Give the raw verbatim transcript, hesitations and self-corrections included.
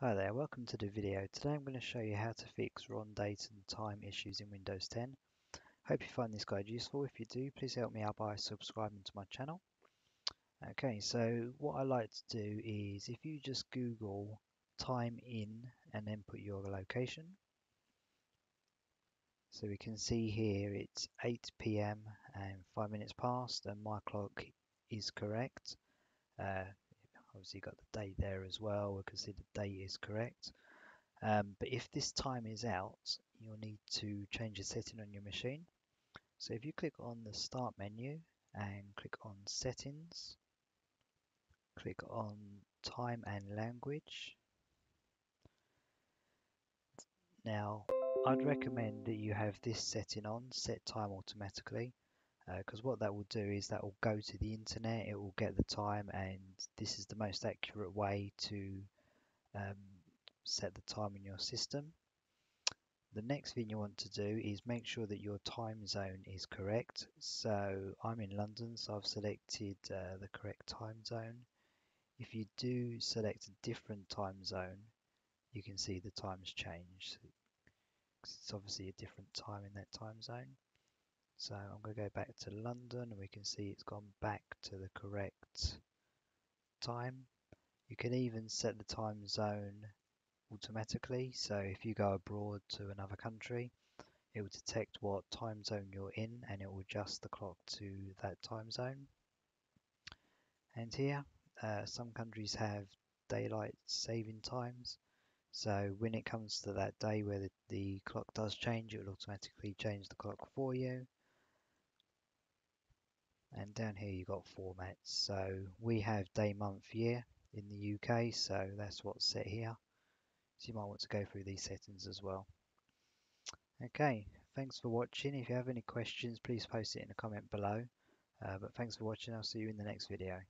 Hi there, welcome to the video. Today I'm going to show you how to fix run date and time issues in Windows ten. Hope you find this guide useful. If you do, please help me out by subscribing to my channel. Okay, so what I like to do is if you just Google time in and then put your location. So we can see here it's eight P M and five minutes past and my clock is correct. Uh, Obviously, got the date there as well. We can see the date is correct. Um, but if this time is out, you'll need to change the setting on your machine. So if you click on the Start menu and click on Settings, click on Time and Language. Now, I'd recommend that you have this setting on, Set Time Automatically. Because uh, what that will do is that will go to the internet, it will get the time, and this is the most accurate way to um, set the time in your system. The next thing you want to do is make sure that your time zone is correct. So I'm in London, so I've selected uh, the correct time zone. If you do select a different time zone, you can see the time's changed. It's obviously a different time in that time zone. So I'm going to go back to London and we can see it's gone back to the correct time. You can even set the time zone automatically. So if you go abroad to another country, it will detect what time zone you're in and it will adjust the clock to that time zone. And here, uh, some countries have daylight saving times. So when it comes to that day where the, the clock does change, it will automatically change the clock for you. And down here you've got formats, so we have day, month, year in the U K, so that's what's set here. So you might want to go through these settings as well. Okay, thanks for watching. If you have any questions, please post it in the comment below. Uh, but thanks for watching, I'll see you in the next video.